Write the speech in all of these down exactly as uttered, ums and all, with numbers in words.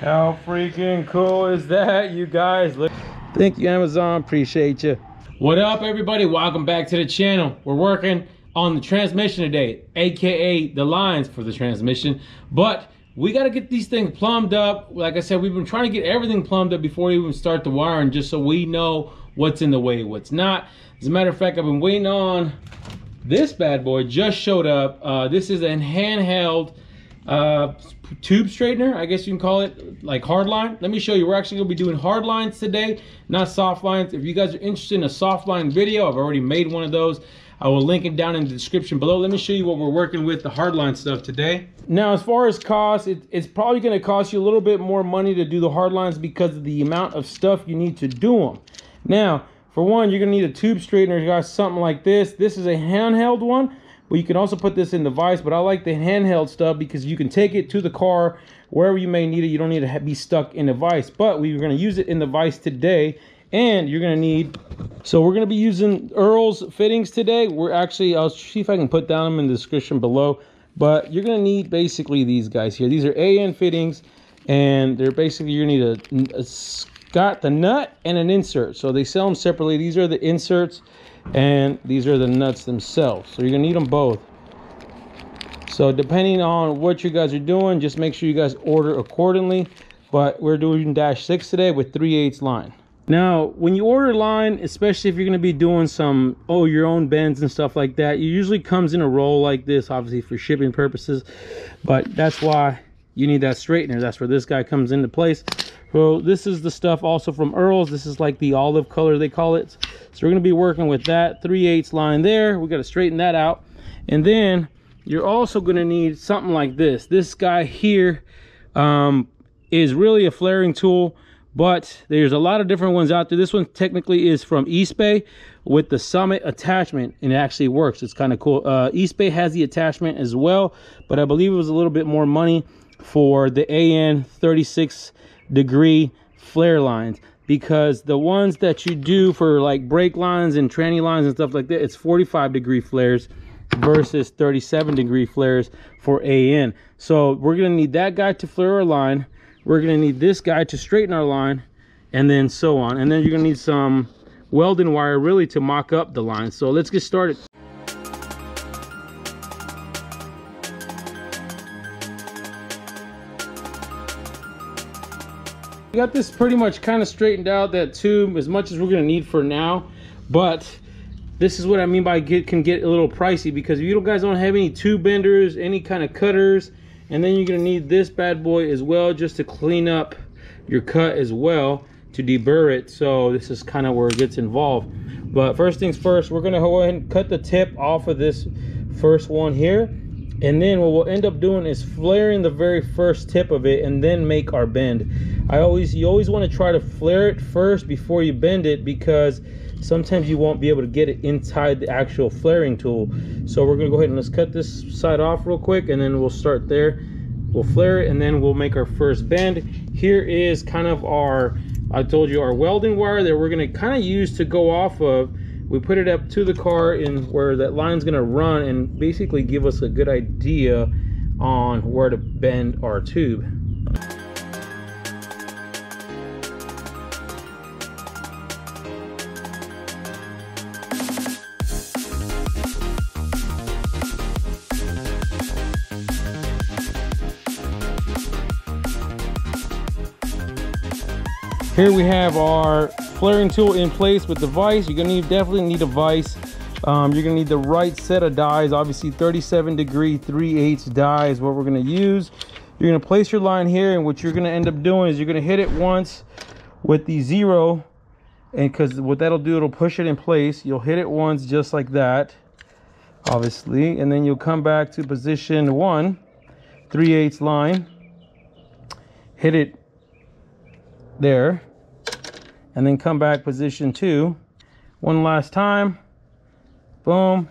How freaking cool is that, you guys? Thank you, Amazon. Appreciate you. What up, everybody? Welcome back to the channel. We're working on the transmission today, aka the lines for the transmission, but we got to get these things plumbed up. Like I said, we've been trying to get everything plumbed up before we even start the wiring, just so we know what's in the way, what's not. As a matter of fact, I've been waiting on this bad boy. Just showed up. Uh, this is a handheld uh, tube straightener, I guess you can call it, like hard line. Let me show you. We're actually gonna be doing hard lines today, not soft lines. If you guys are interested in a soft line video, I've already made one of those. I will link it down in the description below. Let me show you what we're working with, the hardline stuff today. Now, as far as cost, it, it's probably gonna cost you a little bit more money to do the hardlines because of the amount of stuff you need to do them. Now, for one, you're gonna need a tube straightener, you got something like this. This is a handheld one, but you can also put this in the vise, but I like the handheld stuff because you can take it to the car, wherever you may need it. You don't need to be stuck in the vise, but we're gonna use it in the vise today. And you're gonna need, so we're gonna be using Earl's fittings today. We're actually, I'll see if I can put down them in the description below, but you're gonna need basically these guys here. These are A N fittings, and they're basically, you're gonna need a, a got the nut and an insert. So they sell them separately. These are the inserts, and these are the nuts themselves. So you're gonna need them both. So depending on what you guys are doing, just make sure you guys order accordingly. But we're doing dash six today with three eighths line. Now, when you order line, especially if you're gonna be doing some, oh, your own bends and stuff like that, it usually comes in a roll like this, obviously for shipping purposes, but that's why you need that straightener. That's where this guy comes into place. So this is the stuff also from Earl's. This is like the olive color, they call it. So we're gonna be working with that three eighths line there. We gotta straighten that out. And then you're also gonna need something like this. This guy here um, is really a flaring tool, but there's a lot of different ones out there. This one technically is from East Bay with the Summit attachment, and it actually works. It's kind of cool. Uh, East Bay has the attachment as well, but I believe it was a little bit more money for the A N thirty-six degree flare lines, because the ones that you do for like brake lines and tranny lines and stuff like that, it's forty-five degree flares versus thirty-seven degree flares for A N. So we're gonna need that guy to flare our line. We're gonna need this guy to straighten our line, and then so on. And then you're gonna need some welding wire really to mock up the line. So let's get started. We got this pretty much kind of straightened out, that tube, as much as we're gonna need for now. But this is what I mean by get can get a little pricey, because if you guys don't have any tube benders, any kind of cutters, and then you're gonna need this bad boy as well, just to clean up your cut as well, to deburr it. So this is kind of where it gets involved. But first things first, we're gonna go ahead and cut the tip off of this first one here, and then what we'll end up doing is flaring the very first tip of it, and then make our bend. I always, you always want to try to flare it first before you bend it, because sometimes you won't be able to get it inside the actual flaring tool. So we're gonna go ahead and let's cut this side off real quick, and then we'll start there. We'll flare it, and then we'll make our first bend. Here is kind of our, I told you, our welding wire that we're gonna kind of use to go off of. We put it up to the car in where that line's gonna run, and basically give us a good idea on where to bend our tube. Here we have our flaring tool in place with the vise. You're gonna need, definitely need a vise. Um, you're gonna need the right set of dies. Obviously thirty-seven degree, three eighths die is what we're gonna use. You're gonna place your line here, and what you're gonna end up doing is you're gonna hit it once with the zero, and because what that'll do, it'll push it in place. You'll hit it once just like that, obviously, and then you'll come back to position one, three eighths line, hit it there, and then come back position two one last time, boom,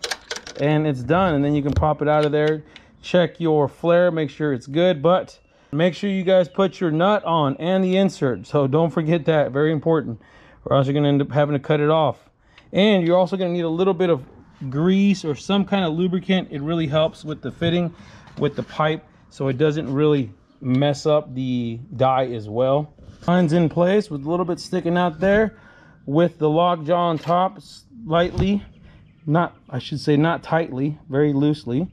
and it's done. And then you can pop it out of there, check your flare, make sure it's good. But make sure you guys put your nut on and the insert, so don't forget that, very important, or else you're gonna end up having to cut it off. And you're also gonna need a little bit of grease or some kind of lubricant. It really helps with the fitting with the pipe, so it doesn't really mess up the die as well. Lines in place with a little bit sticking out there with the log jaw on top slightly, not, I should say not tightly, very loosely.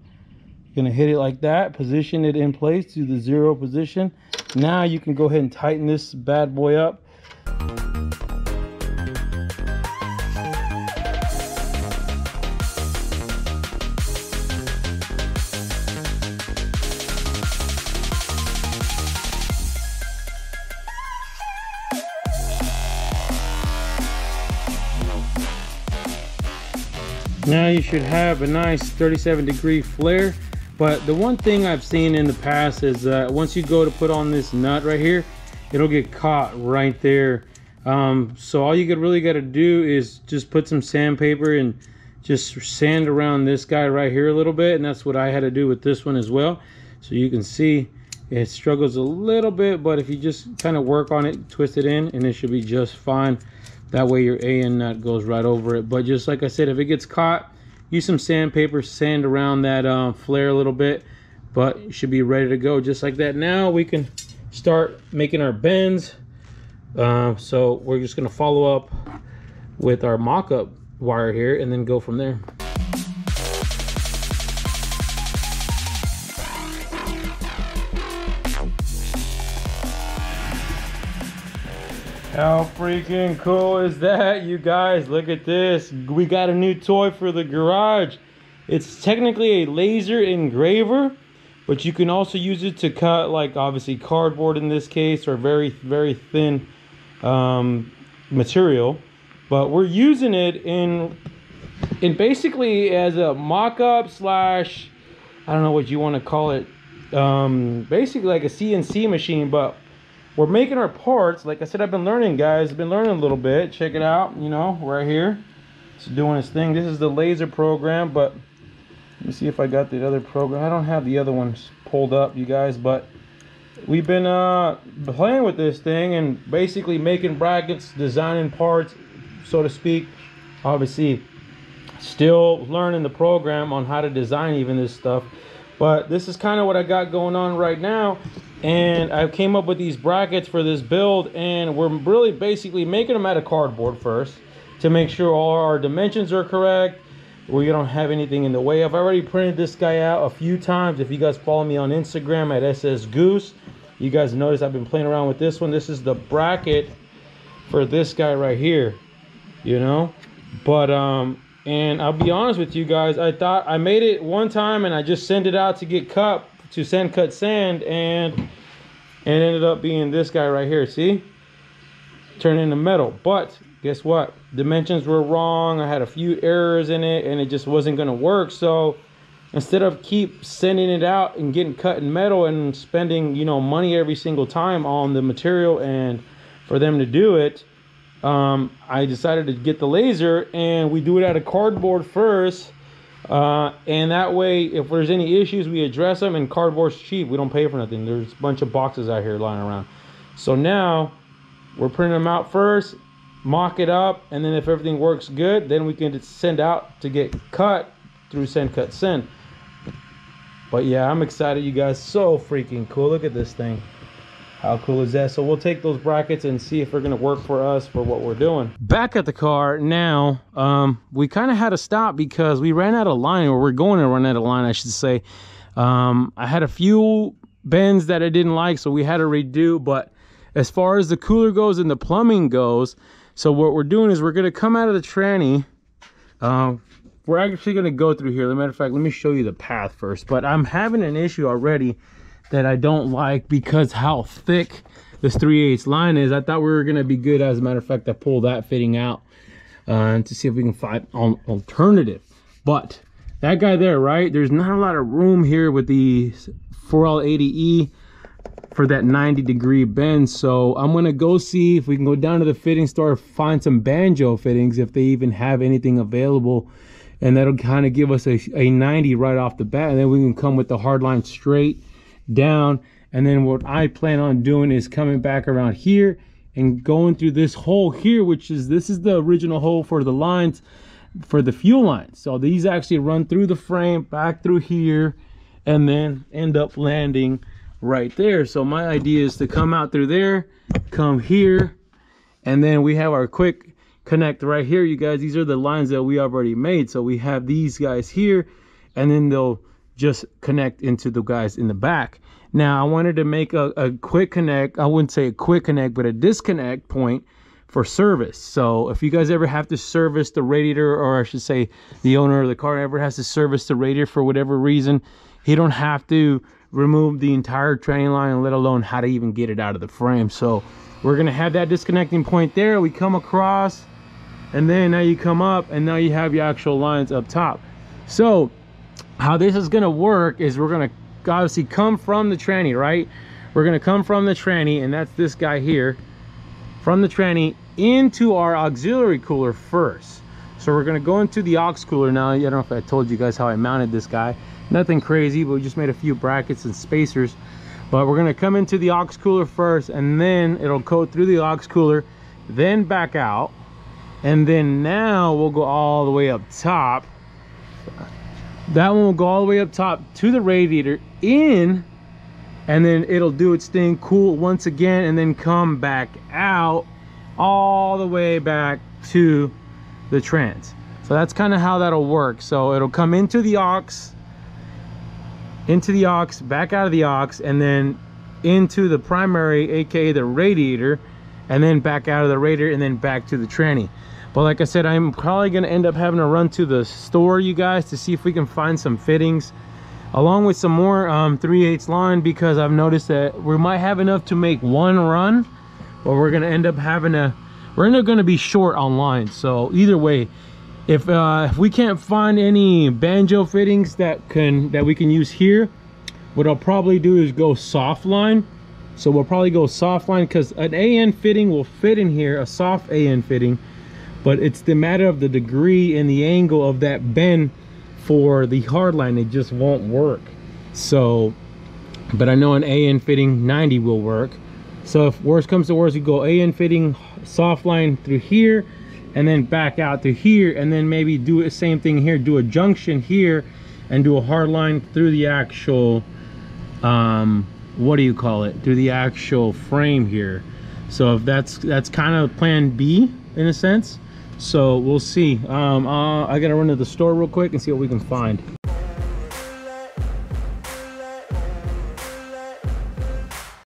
Gonna hit it like that, position it in place to the zero position. Now you can go ahead and tighten this bad boy up. Now you should have a nice thirty-seven degree flare. But the one thing I've seen in the past is that once you go to put on this nut right here, it'll get caught right there. Um, so all you could really got to do is just put some sandpaper and just sand around this guy right here a little bit. And that's what I had to do with this one as well. So you can see it struggles a little bit, but if you just kind of work on it, twist it in, and it should be just fine. That way your A N nut goes right over it. But just like I said, if it gets caught, use some sandpaper, sand around that um, flare a little bit, but you should be ready to go just like that. Now we can start making our bends. Uh, so we're just gonna follow up with our mock-up wire here and then go from there. How freaking cool is that, you guys? Look at this. We got a new toy for the garage. It's technically a laser engraver, but you can also use it to cut, like, obviously cardboard in this case, or very, very thin um, material. But we're using it in, in basically as a mock-up slash, I don't know what you want to call it, um, basically like a C N C machine, but we're making our parts. Like I said, I've been learning, guys. I've been learning a little bit. Check it out, you know, right here. It's doing its thing. This is the laser program, but let me see if I got the other program. I don't have the other ones pulled up, you guys, but we've been uh, playing with this thing and basically making brackets, designing parts, so to speak. Obviously, still learning the program on how to design even this stuff. But this is kind of what I got going on right now. And I came up with these brackets for this build, and we're really basically making them out of cardboard first to make sure all our dimensions are correct. We don't have anything in the way. I've already printed this guy out a few times. If you guys follow me on Instagram at S S Goose, you guys notice I've been playing around with this one. This is the bracket for this guy right here, you know. But um, and I'll be honest with you guys, I thought I made it one time and I just sent it out to get cut to SendCutSend, and and ended up being this guy right here. See, turn into metal. But guess what, dimensions were wrong. I had a few errors in it and it just wasn't going to work. So instead of keep sending it out and getting cut in metal and spending, you know, money every single time on the material and for them to do it, um I decided to get the laser and we do it out of cardboard first. Uh, and that way, if there's any issues, we address them. And cardboard's cheap, we don't pay for nothing. There's a bunch of boxes out here lying around. So now we're printing them out first, mock it up, and then if everything works good, then we can send out to get cut through SendCutSend. But yeah, I'm excited, you guys. So freaking cool. Look at this thing. How cool is that? So we'll take those brackets and see if they're gonna work for us for what we're doing. Back at the car now, um, we kind of had to stop because we ran out of line, or we're going to run out of line, I should say. Um, I had a few bends that I didn't like, so we had to redo. But as far as the cooler goes and the plumbing goes, so what we're doing is we're gonna come out of the tranny. Um, we're actually gonna go through here. As a matter of fact, let me show you the path first. But I'm having an issue already that I don't like because how thick this three eighths line is. I thought we were gonna be good. As a matter of fact, I pulled that fitting out uh, to see if we can find an alternative. But that guy there, right? There's not a lot of room here with the four L eighty E for that ninety degree bend. So I'm gonna go see if we can go down to the fitting store, find some banjo fittings, if they even have anything available. And that'll kind of give us a, a ninety right off the bat. And then we can come with the hard line straight down. And then what I plan on doing is coming back around here and going through this hole here, which is, this is the original hole for the lines, for the fuel lines. So these actually run through the frame, back through here, and then end up landing right there. So my idea is to come out through there, come here, and then we have our quick connect right here, you guys. These are the lines that we already made. So we have these guys here, and then they'll just connect into the guys in the back. Now I wanted to make a, a quick connect, I wouldn't say a quick connect, but a disconnect point for service. So if you guys ever have to service the radiator, or I should say the owner of the car ever has to service the radiator for whatever reason, he don't have to remove the entire train line, let alone how to even get it out of the frame. So we're gonna have that disconnecting point there. We come across, and then now you come up, and now you have your actual lines up top. So how this is gonna work is we're gonna obviously come from the tranny, right? We're gonna come from the tranny, and that's this guy here, from the tranny into our auxiliary cooler first. So we're gonna go into the aux cooler now. I don't know if I told you guys how I mounted this guy. Nothing crazy, but we just made a few brackets and spacers. But we're gonna come into the aux cooler first, and then it'll go through the aux cooler, then back out. And then now we'll go all the way up top. That one will go all the way up top to the radiator in, and then it'll do its thing, cool once again, and then come back out all the way back to the trans. So that's kind of how that'll work. So it'll come into the aux, into the aux, back out of the aux, and then into the primary, aka the radiator, and then back out of the radiator, and then back to the tranny. But like I said, I'm probably going to end up having to run to the store, you guys, to see if we can find some fittings along with some more um, three eighths line, because I've noticed that we might have enough to make one run, but we're going to end up having a, we're end up going to be short on lines. So either way, if, uh, if we can't find any banjo fittings that can that we can use here, what I'll probably do is go soft line. So we'll probably go soft line, because an A N fitting will fit in here, a soft A N fitting, but it's the matter of the degree and the angle of that bend for the hard line. It just won't work. So, but I know an A N fitting ninety will work. So if worse comes to worse, you go A N fitting soft line through here, and then back out through here, and then maybe do the same thing here, do a junction here, and do a hard line through the actual, um, what do you call it? Through the actual frame here. So if that's, that's kind of plan B in a sense. So we'll see. Um, uh, I gotta run to the store real quick and see what we can find.